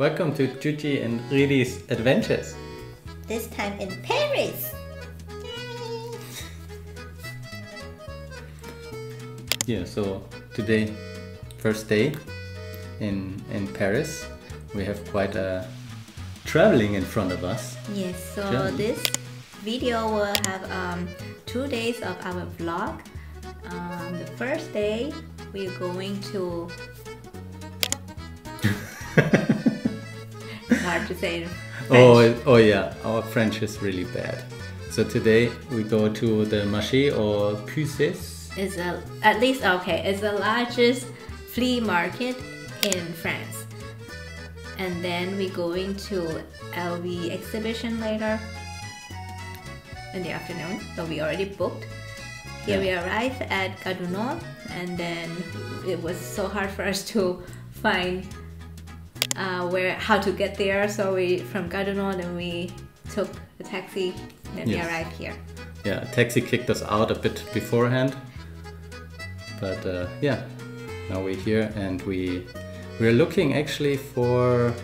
Welcome to Chuchi and Rili's adventures. This time in Paris. Yay. Yeah, so today, first day in Paris, we have quite a traveling in front of us. Yes, so this video will have 2 days of our vlog. The first day we're going to it's hard to say in French. Oh yeah, our French is really bad. So today we go to the marché aux puces. It's it's the largest flea market in France. And then we going to LV exhibition later in the afternoon. So we already booked. Here we arrived at Cadunot, and then it was so hard for us to find how to get there. So we from Cadunot and we took the taxi, and then we arrived here. Yeah, taxi kicked us out a bit beforehand, but yeah, now we're here and we're looking actually for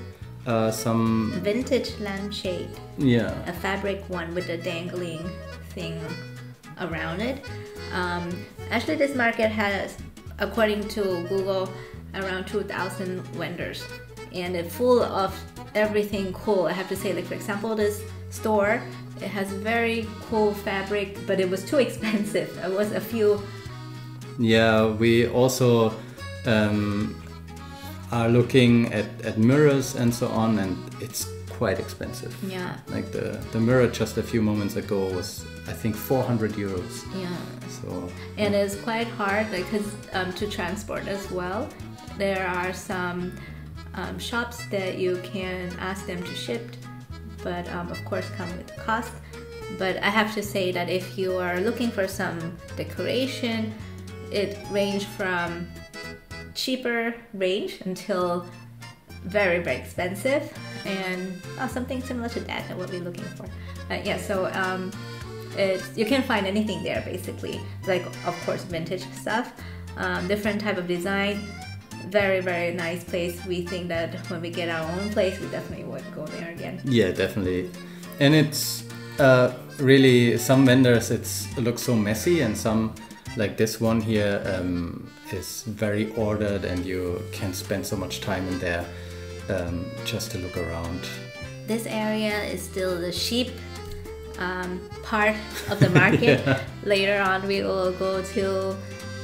some vintage lampshade. Yeah, a fabric one with a dangling thing around it. Actually, this market has, according to Google, around 2,000 vendors, and it's full of everything cool. I have to say, like, for example, this store, it has very cool fabric, but it was too expensive. It was a few. Yeah, we also are looking at mirrors and so on, and it's quite expensive. Yeah, like the mirror just a few moments ago was, I think, 400 euros. Yeah, so and it's quite hard because to transport as well. There are some shops that you can ask them to ship, but of course come with cost. But I have to say that if you are looking for some decoration, it ranges from cheaper range until very, very expensive, and something similar to that that we'll be looking for. Yeah, so you can find anything there basically, like of course vintage stuff, different type of design. Very, very nice place. We think that when we get our own place, we definitely would go there again. Yeah, definitely. And it's really, some vendors it looks so messy, and some, like this one here, is very ordered, and you can spend so much time in there just to look around. This area is still the sheep part of the market. Yeah. Later on we will go to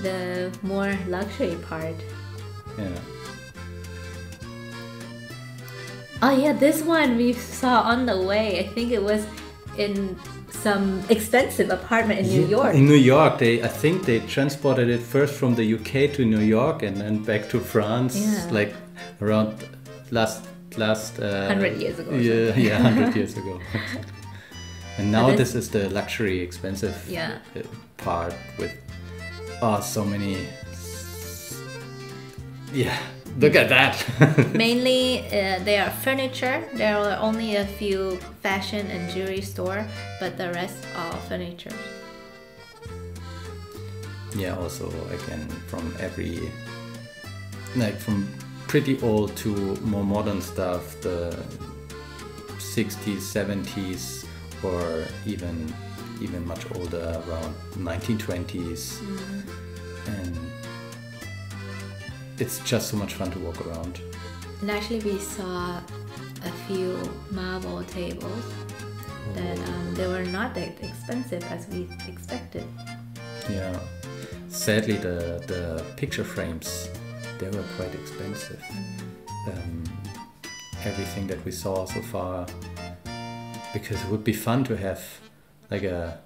the more luxury part. Yeah. Oh yeah, this one we saw on the way. I think it was in some expensive apartment in New York. In New York, I think they transported it first from the UK to New York and then back to France, like around last 100 years ago. Yeah, 100 years ago. And now this is the luxury, expensive part with so many. Yeah, look at that! Mainly they are furniture. There are only a few fashion and jewelry store, but the rest are furniture. Yeah, also again from every, like from pretty old to more modern stuff, the 60s, 70s, or even much older, around 1920s. Mm-hmm. And it's just so much fun to walk around. And actually we saw a few marble tables that they were not that expensive as we expected. Yeah, sadly the picture frames, they were quite expensive. Everything that we saw so far, because it would be fun to have like a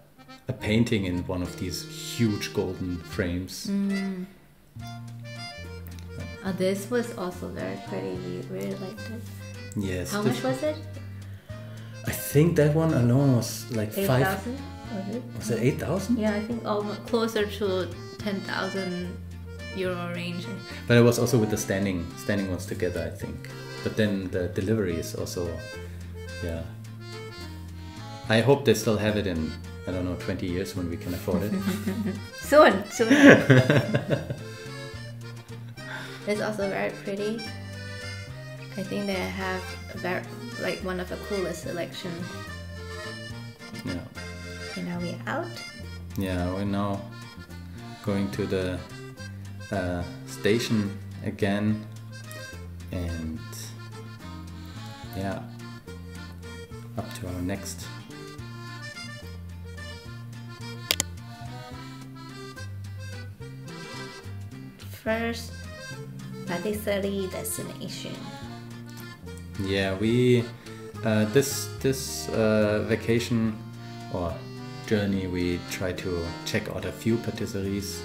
painting in one of these huge golden frames. This was also very pretty. We really liked it. Yes. How much was it? I think that one alone was like 5,000. Was it 8,000? Yeah, I think closer to 10,000 euro range. But it was also with the standing ones together, I think. But then the delivery is also, yeah. I hope they still have it in, I don't know, 20 years when we can afford it. Soon. It's also very pretty. I think they have a very, like, one of the coolest selection. Yeah. And now we're out. Yeah, we're now going to the station again, and yeah, up to our next. First Patisserie destination. Yeah, we this vacation or journey we try to check out a few patisseries.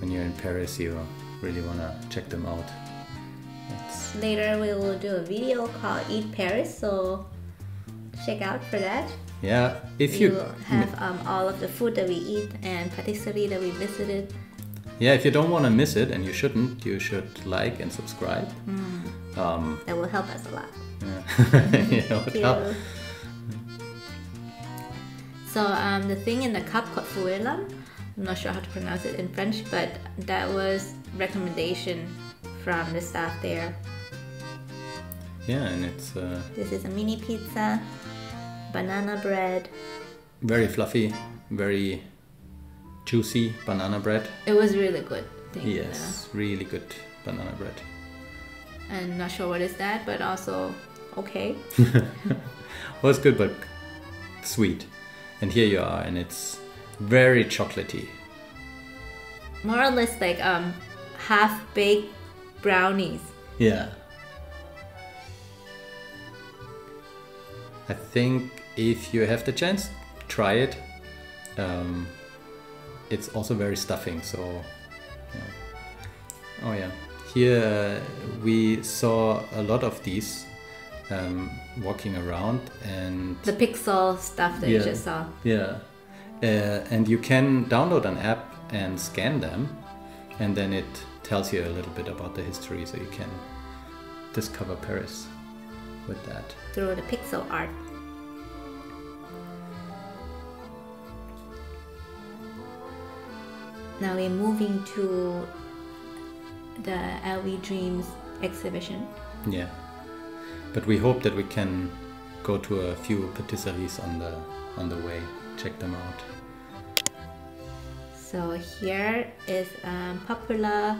When you're in Paris, you really wanna check them out. That's... Later we will do a video called Eat Paris, so check out for that. Yeah, if you have all of the food that we eat and patisserie that we visited. Yeah, if you don't want to miss it, and you shouldn't, you should like and subscribe. Mm. That will help us a lot. Yeah. Yeah, it help. So the thing in the cup called Fuelam, I'm not sure how to pronounce it in French, but that was recommendation from the staff there. Yeah, and it's... this is a mini pizza, banana bread. Very fluffy, very... juicy banana bread. It was really good. Yes, really good banana bread. I'm not sure what is that, but also okay. Well, it's good, but sweet. And here you are, and it's very chocolatey. More or less like half-baked brownies. Yeah. I think if you have the chance, try it. It's also very stuffing, so yeah. Oh yeah, here we saw a lot of these walking around, and the pixel stuff that you just saw. Yeah, and you can download an app and scan them, and then it tells you a little bit about the history, so you can discover Paris with that through the pixel art. Now we're moving to the LV Dreams exhibition. Yeah, but we hope that we can go to a few patisseries on the way, check them out. So here is a popular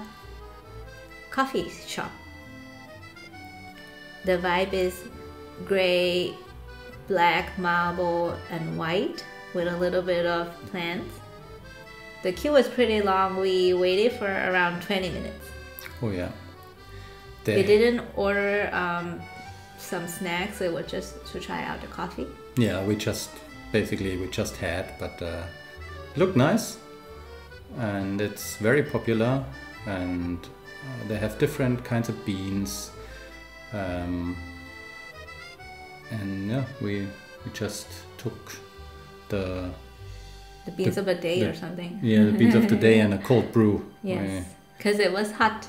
coffee shop. The vibe is gray, black marble and white with a little bit of plants. The queue was pretty long. We waited for around 20 minutes. Oh yeah. They didn't order some snacks. It was just to try out the coffee. Yeah, we just had, but it looked nice, and it's very popular. And they have different kinds of beans, and yeah, we just took the beans of a day or something. Yeah, the beans of the day and a cold brew. Yes, because it was hot.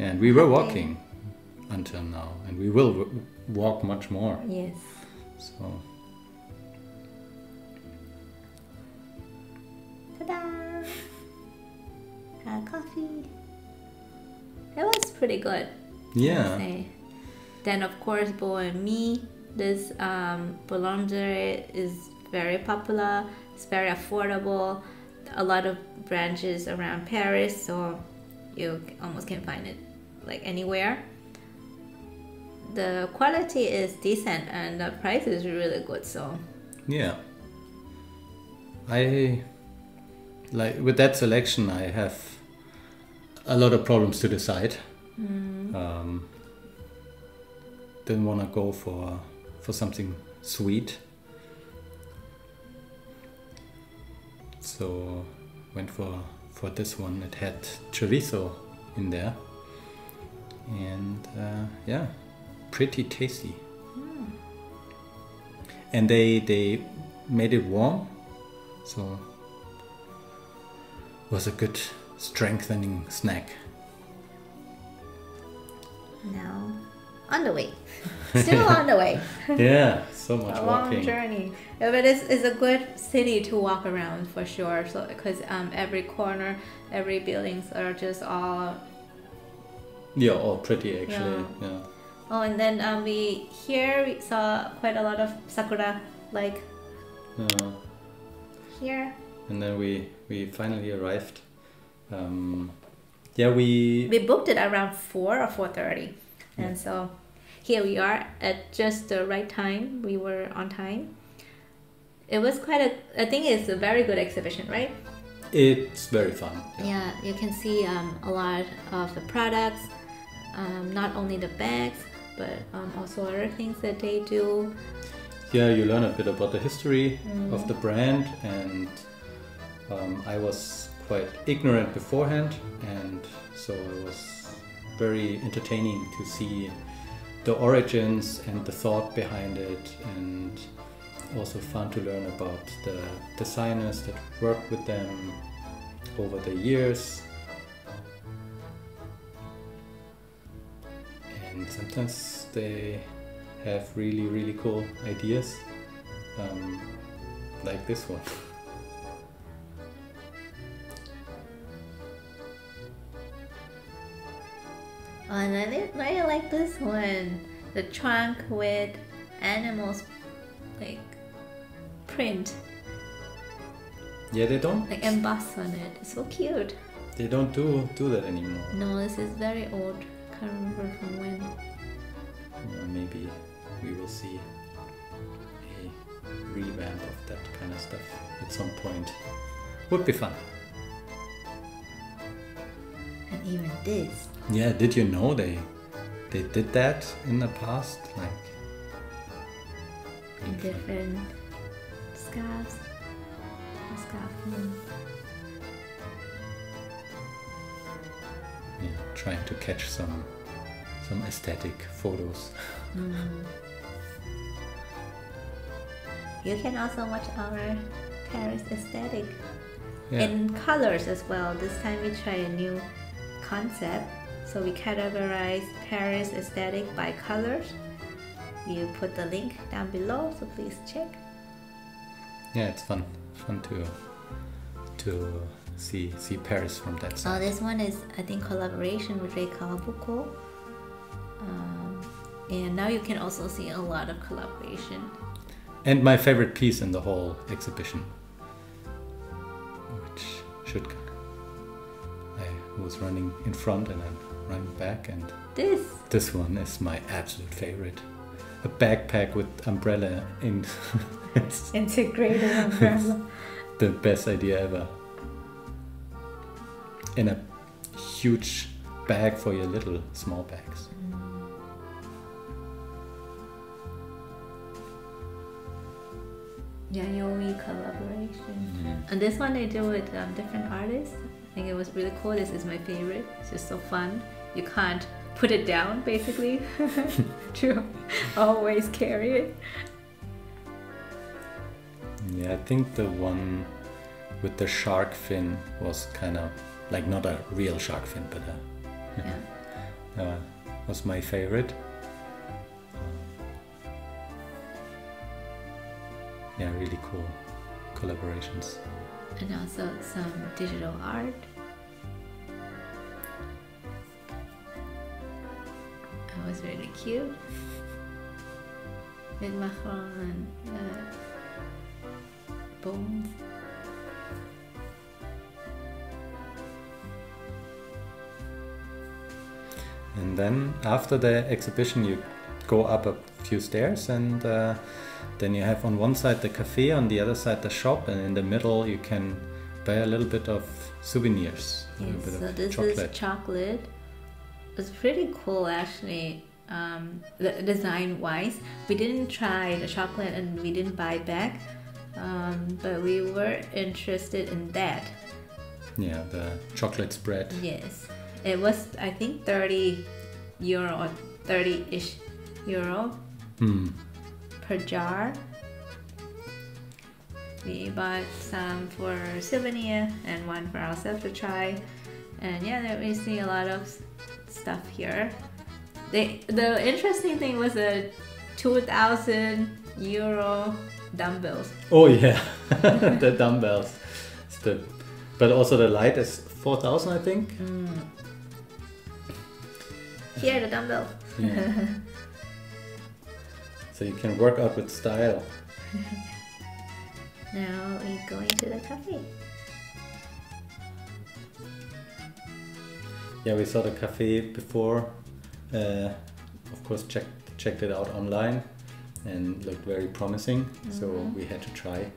And we were walking until now, and we will walk much more. Yes. So. Ta-da! Our coffee. It was pretty good. Yeah. Then of course, Beau and Me. This boulangerie is very popular. It's very affordable. A lot of branches around Paris, so you almost can find it like anywhere. The quality is decent, and the price is really good. So yeah, I like with that selection. I have a lot of problems to decide. Mm. Didn't want to go for something sweet. So went for this one. It had chorizo in there, and yeah, pretty tasty. Mm. And they made it warm, so was a good strengthening snack. Now on the way, still on the way. Yeah, so much walking. A long journey, yeah, but it's a good city to walk around for sure. So because every corner, every buildings are just all. Yeah, all pretty actually. Yeah. Oh, and then we saw quite a lot of sakura, like here. And then we finally arrived. Yeah, we booked it around 4 or 4:30, and so here we are at just the right time. We were on time. It was quite I think it's a very good exhibition, right? It's very fun. Yeah, you can see a lot of the products, not only the bags, but also other things that they do. Yeah, you learn a bit about the history of the brand, and I was quite ignorant beforehand, and so it was very entertaining to see the origins and the thought behind it, and also fun to learn about the designers that worked with them over the years. And sometimes they have really, really cool ideas, like this one. Oh, and I like this one, the trunk with animals, like print. Yeah, they don't like emboss on it. It's so cute. They don't do that anymore. No, this is very old. Can't remember from when. Yeah, maybe we will see a revamp of that kind of stuff at some point. Would be fun. And even this. Yeah, did you know they did that in the past? Like different scarves. Yeah, trying to catch some aesthetic photos. You can also watch our Paris aesthetic in colors as well. This time we try a new concept. So we categorize Paris aesthetic by colors. You put the link down below, so please check. Yeah, it's fun to see Paris from that side. Oh, this one is, I think, collaboration with Ray Kawabuko. And now you can also see a lot of collaboration. And my favorite piece in the whole exhibition, which should come. I was running in front and then running back, and this one is my absolute favorite. A backpack with umbrella in integrated umbrella. The best idea ever. And a huge bag for your little small bags. Yayoi collaboration. And this one they do with different artists. I think it was really cool. This is my favorite. It's just so fun. You can't put it down, basically. True. Always carry it. Yeah, I think the one with the shark fin was kind of like not a real shark fin, but was my favorite. Yeah, really cool collaborations. And also some digital art. It was really cute. With Macron and bones. And then after the exhibition you go up a few stairs, and then you have on one side the cafe, on the other side the shop, and in the middle you can buy a little bit of souvenirs. Yes, so this is chocolate. It's pretty cool actually, design wise. We didn't try the chocolate and we didn't buy back, but we were interested in that. Yeah, the chocolate spread. Yes, it was I think 30 euro or 30-ish euro per jar. We bought some for souvenir and one for ourselves to try, and yeah, we see a lot of stuff here. The interesting thing was a 2,000 euro dumbbells. Oh yeah, the dumbbells. But also the light is 4,000, I think. Here the dumbbell. Yeah. So you can work out with style. Now we're going to the cafe. Yeah, we saw the cafe before. Of course, checked it out online and looked very promising. Mm-hmm. So we had to try.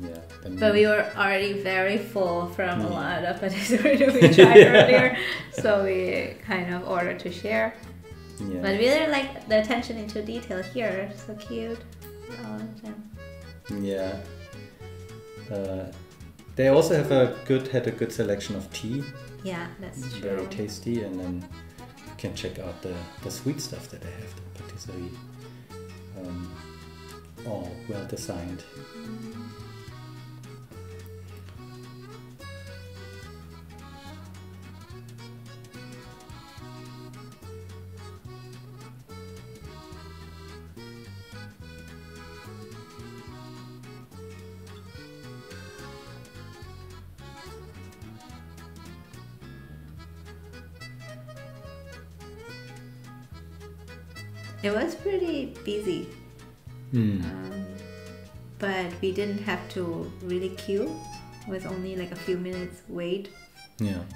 Yeah, but we were already very full from a lot of patisserie we tried earlier, so we kind of ordered to share. Yeah. But we really like the attention into detail here, so cute. Yeah. They also have had a good selection of tea. Yeah, that's true. Very tasty, and then you can check out the sweet stuff that they have, the patisserie. All well designed. It was pretty busy, but we didn't have to really queue. It was only like a few minutes wait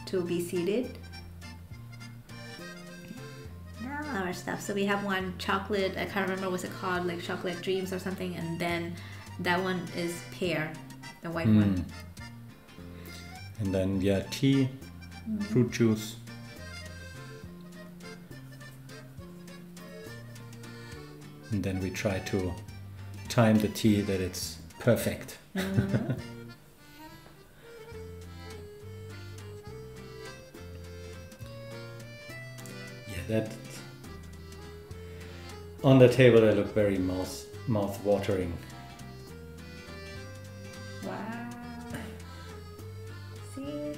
to be seated. Now our stuff. So we have one chocolate. I can't remember what's it called, like chocolate dreams or something. And then that one is pear, the white one. And then yeah, tea, fruit juice. And then we try to time the tea that it's perfect. Mm-hmm. Yeah, that on the table they look very mouth-watering. Wow. See?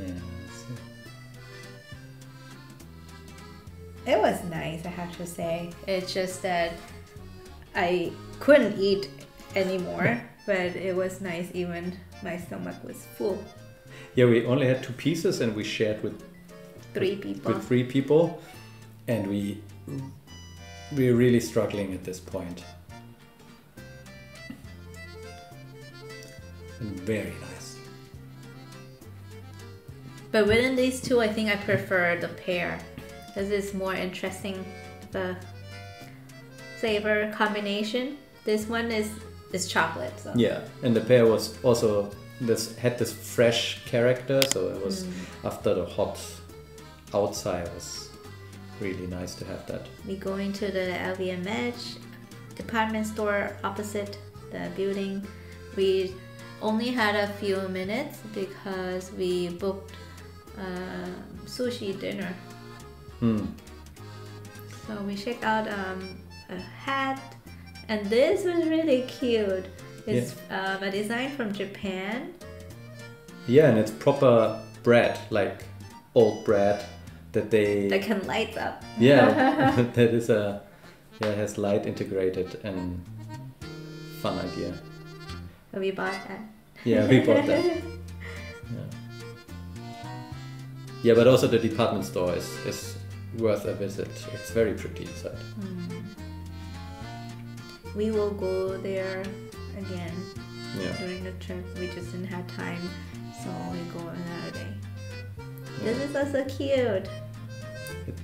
Yeah. It was nice, I have to say. It's just that I couldn't eat anymore, but it was nice, even my stomach was full. Yeah, we only had 2 pieces and we shared with three people, and we're really struggling at this point. Very nice. But within these two, I think I prefer the pear. This is more interesting, the flavor combination. This one is chocolate. So. Yeah, and the pear was also had this fresh character, so it was after the hot outside. It was really nice to have that. We go into the LVMH department store opposite the building. We only had a few minutes because we booked sushi dinner. So we checked out a hat, and this was really cute. It's a design from Japan. Yeah, and it's proper bread, like old bread that can light up. Yeah, that is has light integrated, and fun idea. We bought that. Yeah, we bought that. Yeah, but also the department store is worth a visit. It's very pretty inside. We will go there again during the trip. We just didn't have time, so we go another day. This is also cute. It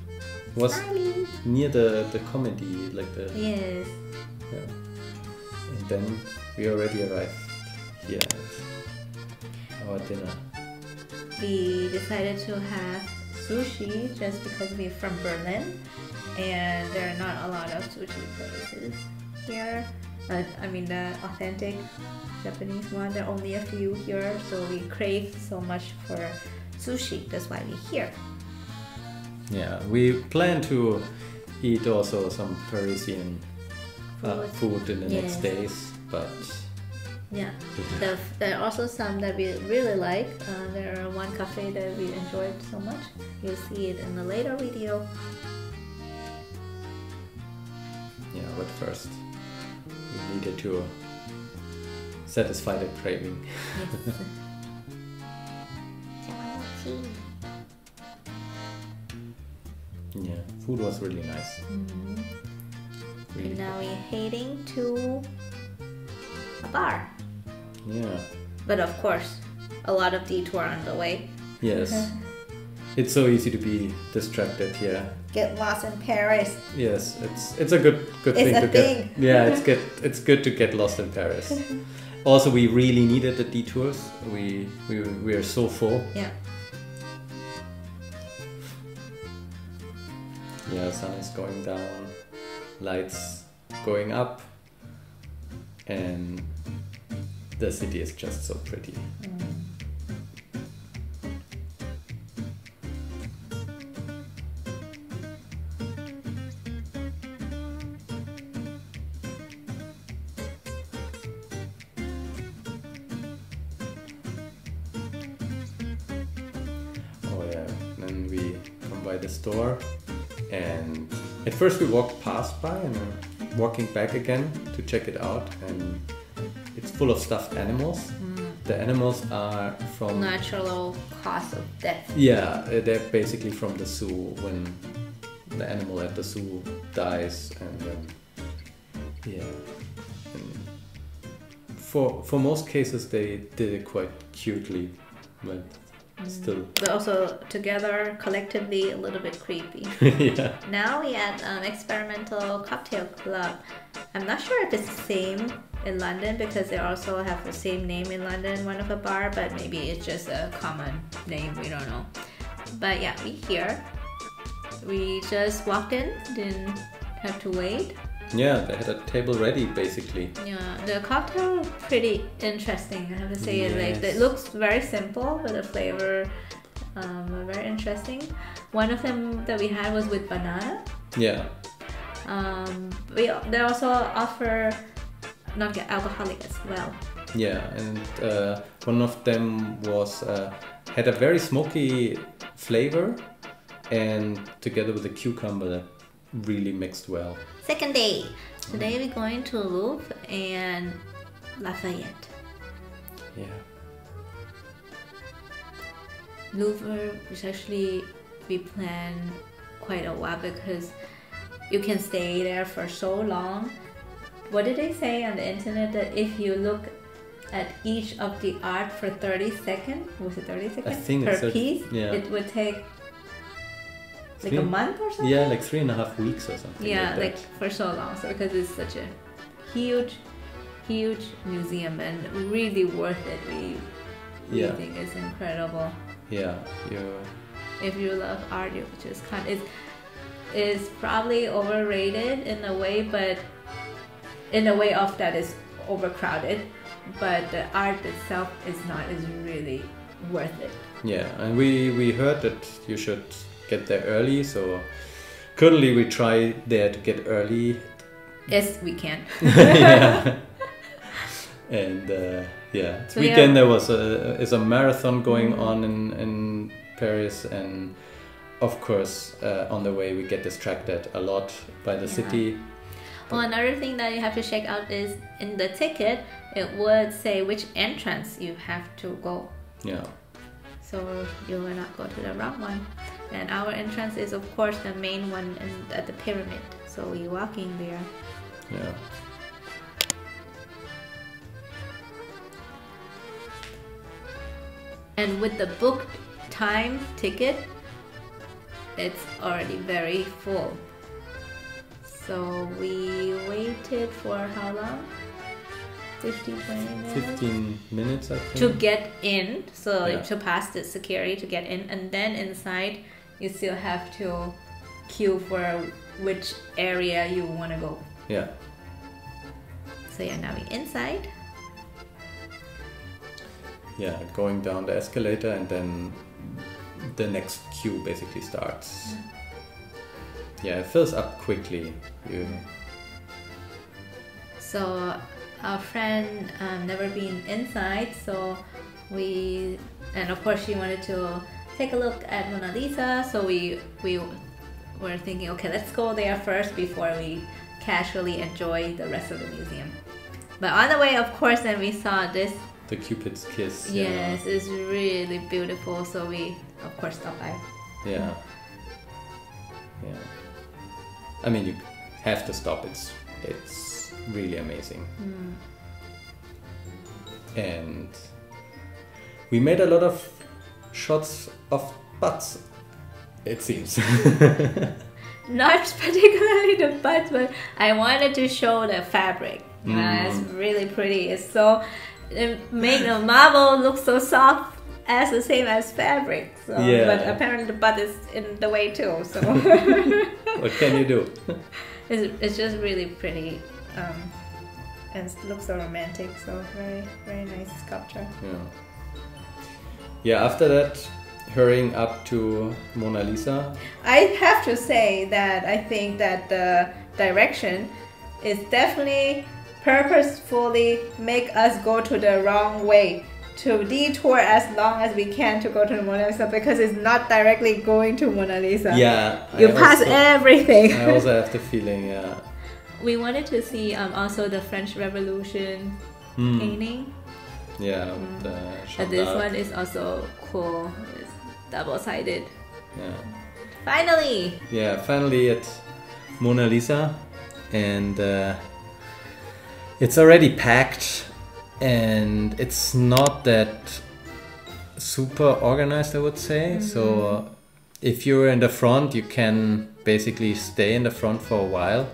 was Smiley. Near the comedy, like the and then we already arrived here at our dinner. We decided to have sushi just because we're from Berlin and there are not a lot of sushi places here. I mean the authentic Japanese one, there are only a few here, so we crave so much for sushi, that's why we're here. Yeah, we plan to eat also some Parisian food in the next days, but... Yeah, there are also some that we really like. There are one cafe that we enjoyed so much. You'll see it in a later video. Yeah, but first we needed to satisfy the craving. Yes. Yeah, food was really nice. Mm-hmm. Really and now we're heading to a bar. Yeah. But of course, a lot of detour on the way. Yes. Mm-hmm. It's so easy to be distracted here. Get lost in Paris. Yes, it's a good thing. Yeah, it's good to get lost in Paris. Also, we really needed the detours. We are so full. Yeah. Yeah, sun is going down, lights going up, and the city is just so pretty. Mm. Store, and at first we walked past by and are walking back again to check it out, and it's full of stuffed animals. Mm. The animals are from natural cause of death. Yeah, they're basically from the zoo, when the animal at the zoo dies, and yeah, and for most cases they did it quite cutely, but still. But also together, collectively, a little bit creepy. Yeah. Now we at experimental cocktail club. I'm not sure if it's the same in London, because they also have the same name in London, one of a bar, but maybe it's just a common name, we don't know. But yeah, we here. We just walked in, didn't have to wait. Yeah, they had a table ready, basically. Yeah, the cocktail was pretty interesting, I have to say. Yes. Like, it looks very simple, but the flavor very interesting. One of them that we had was with banana. Yeah. They also offer non-alcoholic as well. Yeah, and one of them was had a very smoky flavor, and together with the cucumber that really mixed well. Second day. Today we're going to Louvre and Lafayette. Yeah. Louvre is actually, we planned quite a while because you can stay there for so long. What did they say on the internet, that if you look at each of the art for 30 seconds, was it 30 seconds? I think per piece, yeah. It would take like a month or something? Yeah, like 3.5 weeks or something. Yeah, like for so long. So because it's such a huge museum, and really worth it. We think it's incredible. Yeah. If you love art, you just can't. It's probably overrated in a way, but in a way of that it's overcrowded. But the art itself is not, is really worth it. Yeah, and we heard that you should get there early, so currently we try there to get early. Yes, we can. Yeah. And yeah, so weekend there was a marathon going on in Paris, and of course on the way we get distracted a lot by the city. Well, another thing that you have to check out is in the ticket it would say which entrance you have to go. Yeah. So you will not go to the wrong one. And our entrance is, of course, the main one at the pyramid. So we walk in there. Yeah. And with the booked time ticket, it's already very full. So we waited for how long? 15, 20 minutes? 15 minutes, I think. To get in, so yeah, to pass the security to get in, and then inside you still have to queue for which area you want to go. Yeah. So yeah, now we're inside. Yeah, going down the escalator, and then the next queue basically starts. Yeah, it fills up quickly. So our friend never been inside, so we, and of course she wanted to take a look at Mona Lisa, so we were thinking, okay, let's go there first before we casually enjoy the rest of the museum. But on the way, of course, then we saw this, the Cupid's kiss. Yeah. Yes, it's really beautiful, so we of course stopped by. Yeah. Yeah. I mean, you have to stop. It's really amazing. Mm. And we made a lot of shots of butts, it seems. Not particularly the butts, but I wanted to show the fabric. Mm. It's really pretty. It's so, it made the marble look so soft. As the same as fabric, so. Yeah. But apparently the butt is in the way too, so. What can you do? It's just really pretty, and it looks so romantic, so very nice sculpture. Yeah, after that, hurrying up to Mona Lisa. I have to say that I think that the direction is definitely purposefully make us go to the wrong way. To detour as long as we can to go to the Mona Lisa, because it's not directly going to Mona Lisa. Yeah. You pass everything. I also have the feeling, yeah. We wanted to see also the French Revolution painting. Yeah. Mm. And this one is also cool. It's double-sided. Yeah. Finally! Yeah, finally at Mona Lisa. And it's already packed. And it's not that super organized, I would say. Mm-hmm. So if you're in the front, you can basically stay in the front for a while.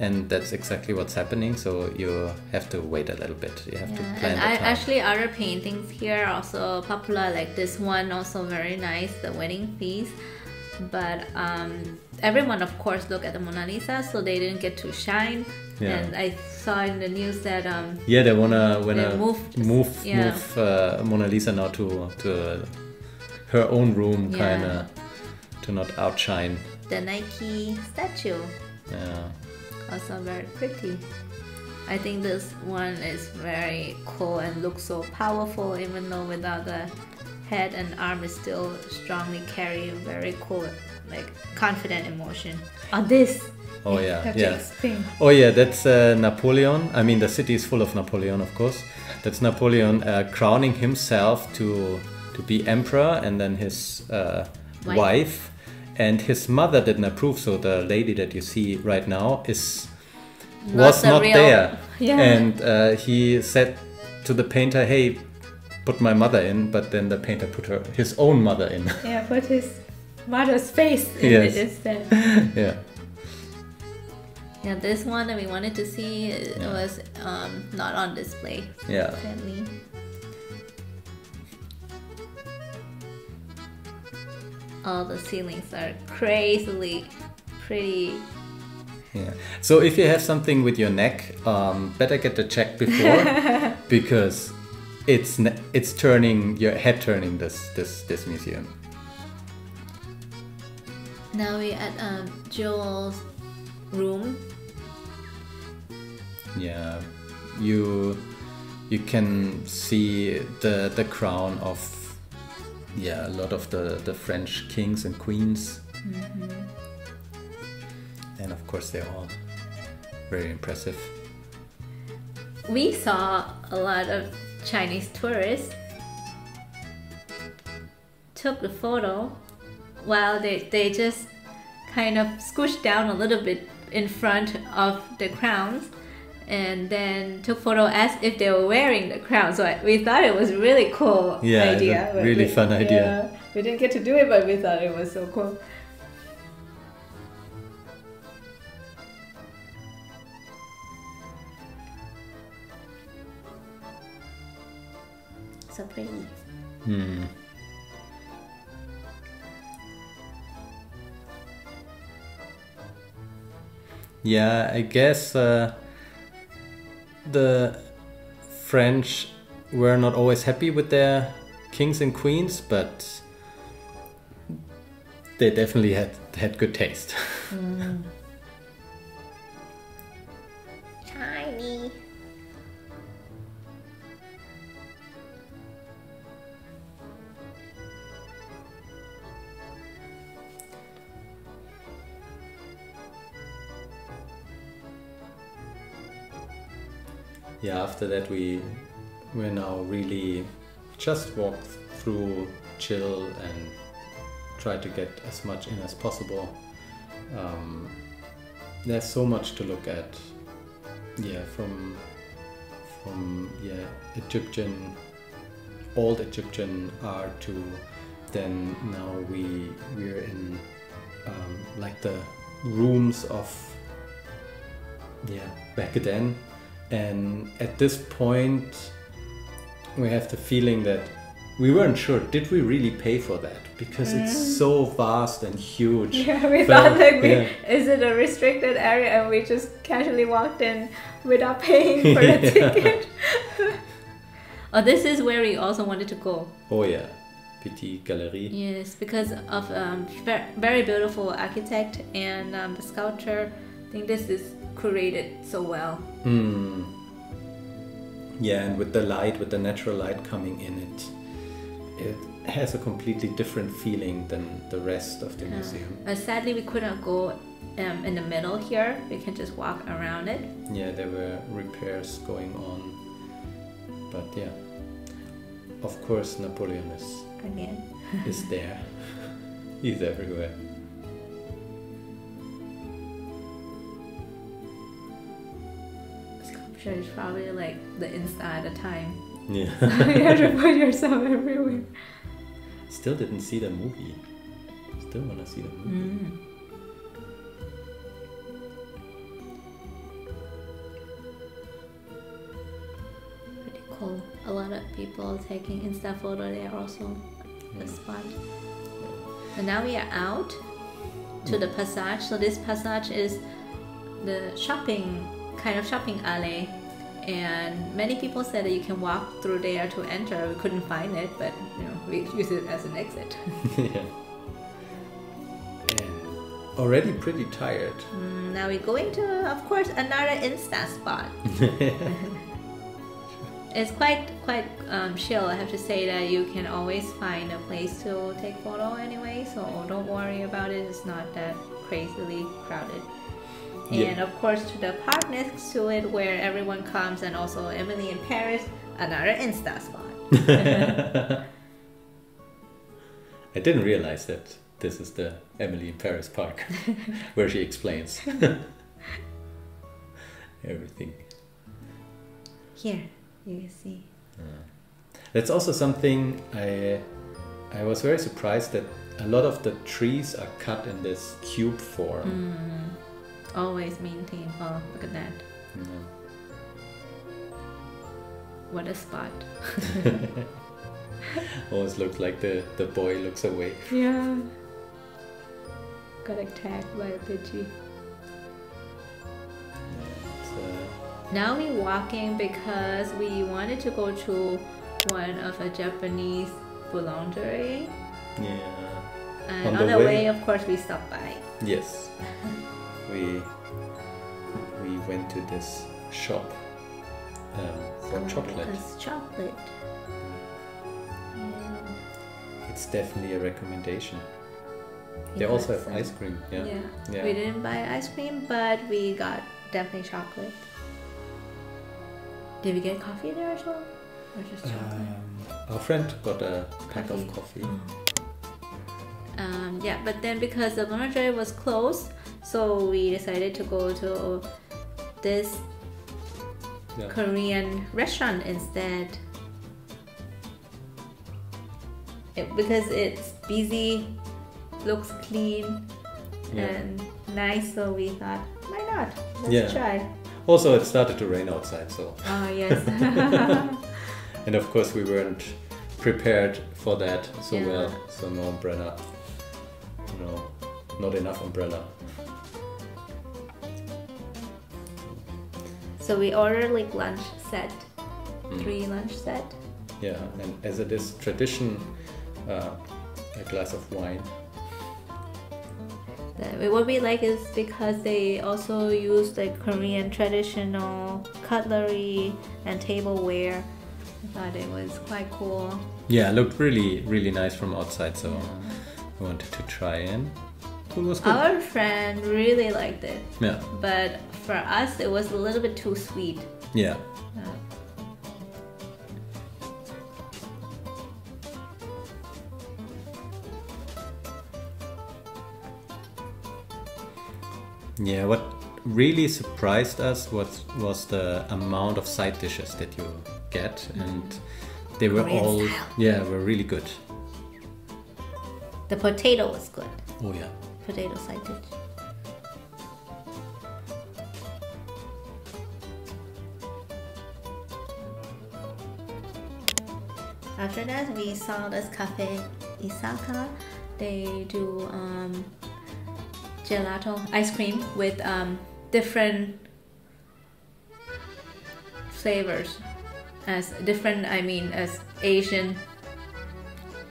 And that's exactly what's happening. So you have to wait a little bit. You have to plan. And actually, other paintings here are also popular. Like this one, also very nice, the Wedding Feast. But everyone, of course, looked at the Mona Lisa, so they didn't get to shine. Yeah. And I saw in the news that they wanna move Mona Lisa now to her own room, kinda, to not outshine the Nike statue. Yeah, also very pretty. I think this one is very cool and looks so powerful, even though without the head and arm is still strongly carrying very cool, like confident emotion. On this. Oh yeah, yeah. Oh yeah, that's Napoleon. I mean, the city is full of Napoleon, of course. That's Napoleon crowning himself to be emperor, and then his wife and his mother didn't approve. So the lady that you see right now was not there, and he said to the painter, "Hey, put my mother in," but then the painter put his own mother in. Yeah, put his mother's face in it instead. Yeah. Yeah, this one that we wanted to see was not on display. Yeah. Sadly. All the ceilings are crazily pretty. Yeah. So if you have something with your neck, better get the check before, because it's turning your head, turning this museum. Now we at Joel's room. Yeah, you can see the crown of a lot of the French kings and queens. Mm-hmm. And of course they're all very impressive. We saw a lot of Chinese tourists took the photo while they just kind of scooshed down a little bit in front of the crowns, and then took photo as if they were wearing the crown. So we thought it was really cool idea. Yeah, really fun idea. Yeah, we didn't get to do it, but we thought it was so cool. So pretty. Hmm. Yeah, I guess the French were not always happy with their kings and queens, but they definitely had good taste. Mm. Tiny. Yeah, after that we now really just walk through, chill, and try to get as much in as possible. There's so much to look at. Yeah, from old Egyptian art to then now we're in like the rooms of back then, and at this point we have the feeling that we weren't sure, did we really pay for that? Because it's so vast and huge. Yeah, we thought like, is it a restricted area? And we just casually walked in without paying for a ticket. Oh, this is where we also wanted to go. Oh yeah, Petite Galerie. Yes, because of very beautiful architect and the sculpture. I think this is curated so well. Yeah, and with the light, with the natural light coming in it. It has a completely different feeling than the rest of the museum. Sadly, we couldn't go in the middle here. We can just walk around it. Yeah, there were repairs going on. But yeah, of course, Napoleon is there. He's everywhere. Sculpture is probably like the inside of time. Yeah. So you have to put yourself everywhere. Still didn't see the movie. Still want to see the movie. Pretty cool. A lot of people taking Insta photo there also. The spot. And now we are out to the passage. So this passage is the kind of shopping alley. And many people said that you can walk through there to enter. We couldn't find it, but you know, we use it as an exit. Yeah. And already pretty tired. Now we're going to, of course, another Insta spot. It's quite chill. I have to say that you can always find a place to take photo anyway. So don't worry about it. It's not that crazily crowded. And of course to the park next to it where everyone comes, and also Emily in Paris, another Insta spot. I didn't realize that this is the Emily in Paris park where she explains everything. Here, you can see. That's also something I was very surprised that a lot of the trees are cut in this cube form. Always maintain. Oh, look at that. What a spot. Always looks like the boy looks away. Yeah. Got attacked by a Pidgey. Now we're walking because we wanted to go to one of a Japanese boulangerie. Yeah. And on the way, of course, we stopped by. Yes. We went to this shop for chocolate. It's chocolate. It's definitely a recommendation. They also have ice cream. Yeah. We didn't buy ice cream, but we got definitely chocolate. Did we get coffee there as well, or just chocolate? Our friend got a pack of coffee. Yeah, but then because the boulangerie was closed, so we decided to go to this Korean restaurant instead. Because it's busy, looks clean and nice, so we thought, why not? Let's try. Also, it started to rain outside, so... Oh, yes. And of course, we weren't prepared for that so well, so no umbrella. No, not enough umbrella. So we ordered like lunch set, 3 lunch set. Yeah, and as it is tradition, a glass of wine. What we like is because they also use the Korean traditional cutlery and tableware. I thought it was quite cool. Yeah, it looked really, really nice from outside, so I wanted to try in. It was good. Our friend really liked it. Yeah. But for us, it was a little bit too sweet. Yeah. Yeah, what really surprised us was the amount of side dishes that you get, and they were Korean all style. Yeah, were really good. The potato was good. Oh yeah. Potato side dish. After that, we saw this cafe, Isaka. They do gelato, ice cream with different flavors. As different, I mean, as Asian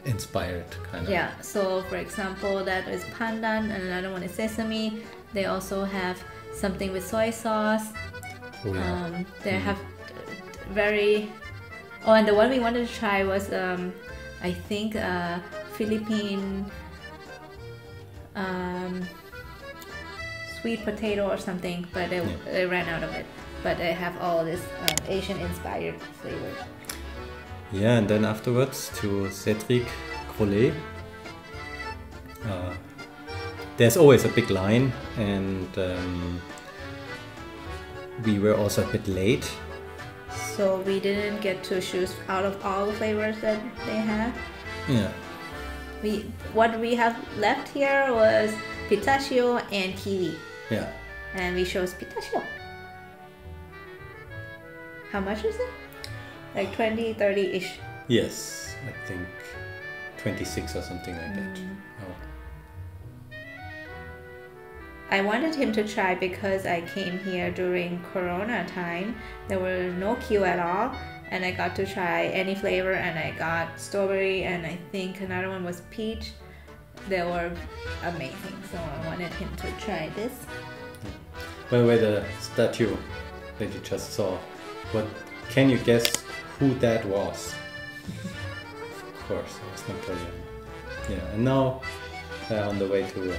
inspired kind of. Yeah. So, for example, that is pandan, and another one is sesame. They also have something with soy sauce. Oh, yeah. They have very. Oh, and the one we wanted to try was, I think, Philippine sweet potato or something, but they ran out of it. But they have all this Asian-inspired flavor. Yeah, and then afterwards to Cedric Grolet. There's always a big line, and we were also a bit late. So we didn't get to choose out of all the flavors that they have. Yeah. What we have left here was pistachio and kiwi. Yeah. And we chose pistachio. How much is it? Like 20, 30-ish. Yes, I think 26 or something like that. Oh. I wanted him to try because I came here during Corona time. There were no queue at all, and I got to try any flavor, and I got strawberry, and I think another one was peach. They were amazing, so I wanted him to try this. By the way, the statue that you just saw, what can you guess who that was? Of course, it was Napoleon. Yeah, and now on the way to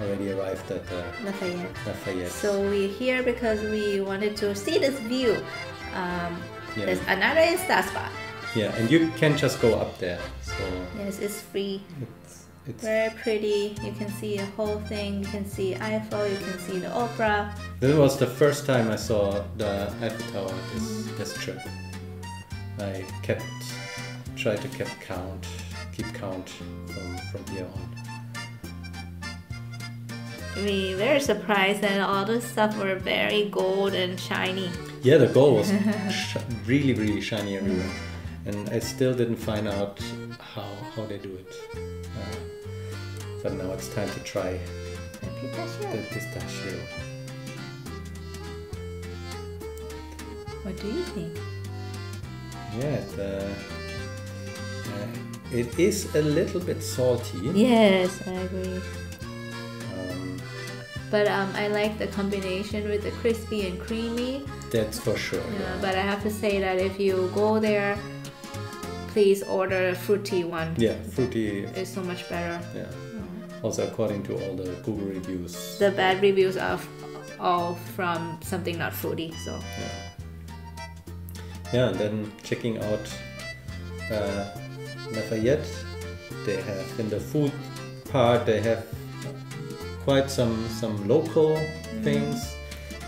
already arrived at Lafayette. So we're here because we wanted to see this view. There's another Insta spot. Yeah, and you can just go up there. So yes, it's free. It's very pretty. You can see the whole thing. You can see Eiffel. You can see the opera. This was the first time I saw the Eiffel Tower this trip. I tried to keep count from here on. We were surprised that all the stuff were very gold and shiny. Yeah, the gold was really, really shiny everywhere. And I still didn't find out how they do it. But now it's time to try the pistachio. What do you think? Yeah, it is a little bit salty. Yes, I agree. But I like the combination with the crispy and creamy. That's for sure. Yeah. But I have to say that if you go there, please order a fruity one. Yeah, fruity is so much better. Yeah. Also, according to all the Google reviews, the bad reviews are all from something not fruity. So. Yeah. And then checking out Lafayette, they have in the food part they have quite some local things,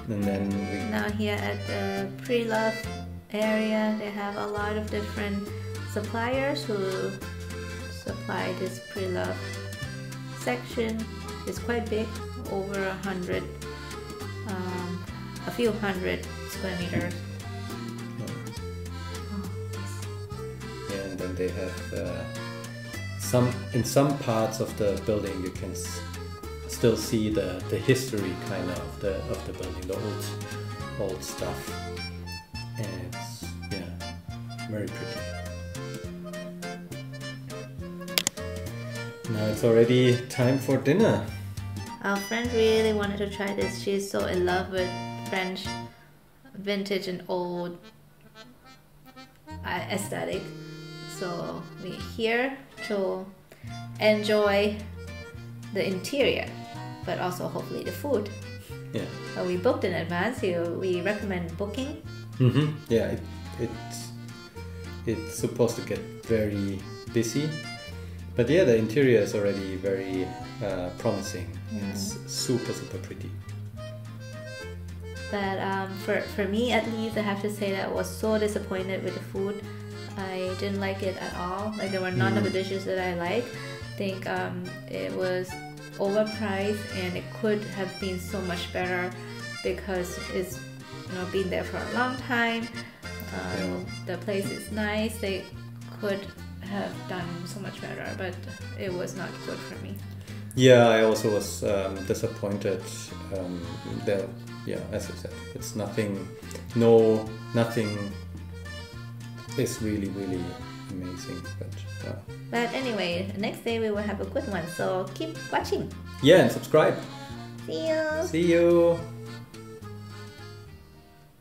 and then now here at the pre-love area they have a lot of different suppliers who supply this pre-love section. It's quite big, over 100, a few hundred square meters. Yeah, and then they have in some parts of the building you can still see the history kind of the building, the old stuff. And it's very pretty. Now it's already time for dinner. Our friend really wanted to try this. She's so in love with French vintage and old aesthetic. So we're here to enjoy the interior, but also hopefully the food. Yeah. So we booked in advance. We recommend booking. Yeah, it's supposed to get very busy, But yeah, the interior is already very promising. Yeah. It's super, super pretty. But for me at least, I have to say that I was so disappointed with the food. I didn't like it at all. Like, there were none of the dishes that I like. I think it was overpriced, and it could have been so much better because it's, you know, been there for a long time. The place is nice. They could have done so much better, but it was not good for me. Yeah, I also was disappointed. That, yeah, as you said, it's nothing. No, nothing is really, really amazing. But anyway, next day we will have a good one. So keep watching. Yeah, and subscribe. See you. See you.